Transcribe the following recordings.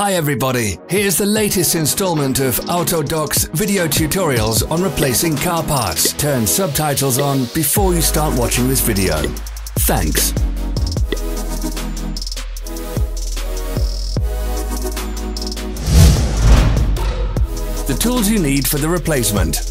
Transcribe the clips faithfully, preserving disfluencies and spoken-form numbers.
Hi everybody, here's the latest installment of AutoDoc's video tutorials on replacing car parts. Turn subtitles on before you start watching this video. Thanks. The tools you need for the replacement.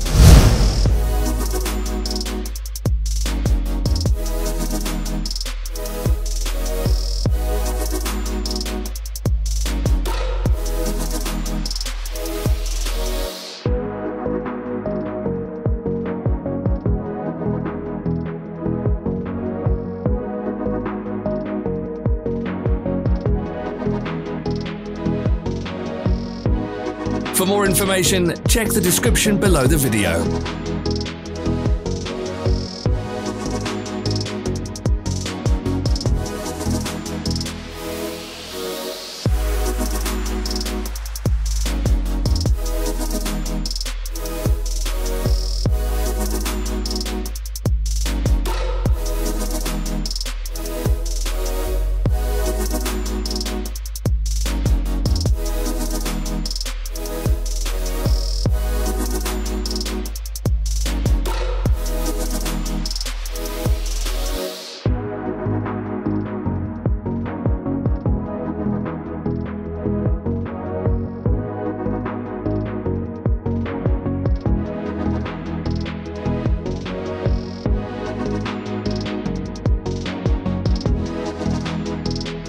For more information, check the description below the video.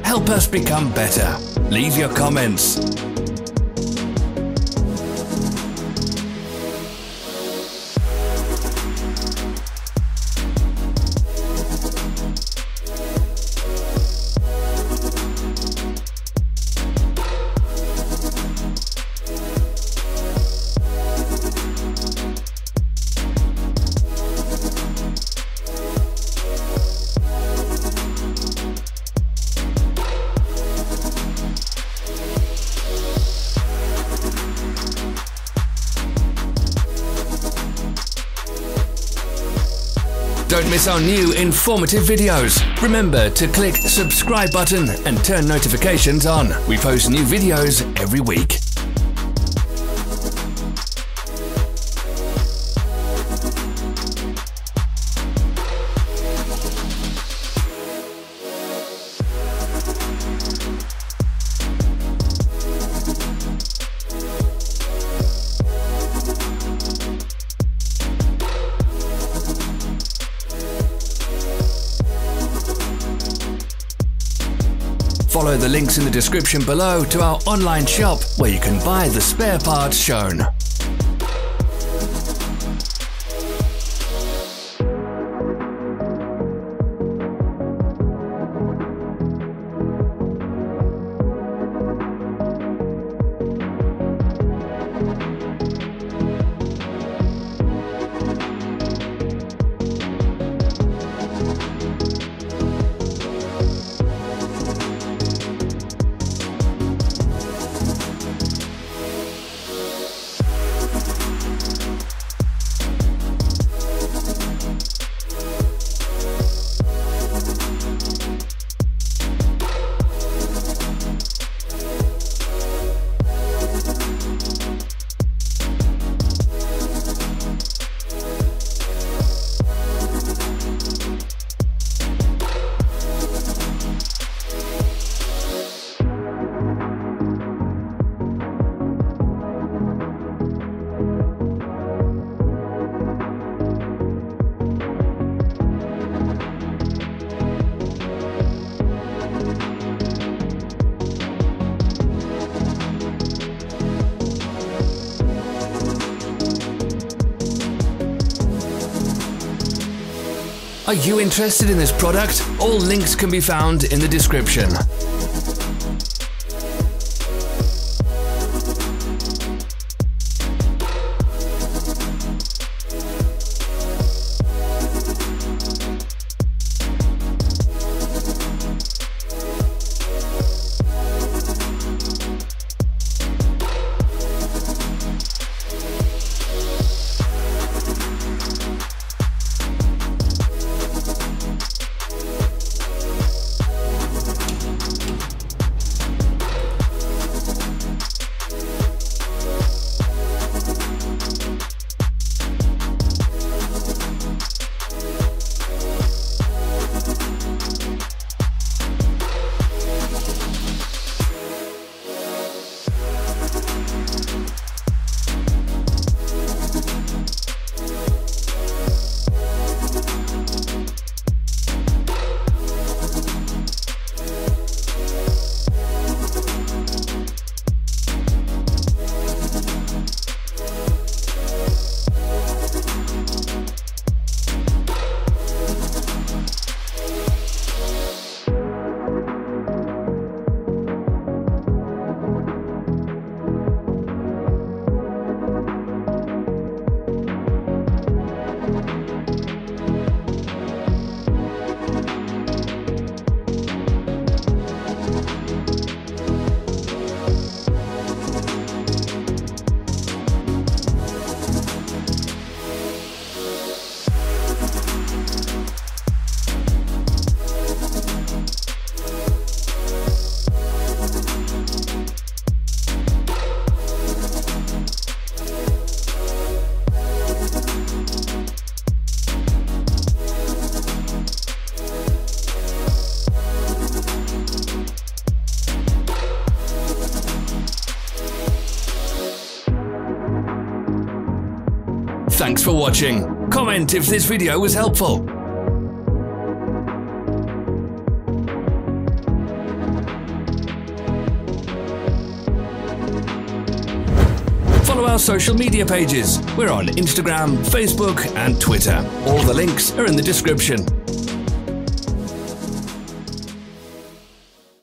Help us become better. Leave your comments. Don't miss our new informative videos. Remember to click subscribe button and turn notifications on. We post new videos every week. Follow the links in the description below to our online shop where you can buy the spare parts shown. Are you interested in this product? All links can be found in the description. Thanks for watching. Comment if this video was helpful. Follow our social media pages. We're on Instagram, Facebook, and Twitter. All the links are in the description.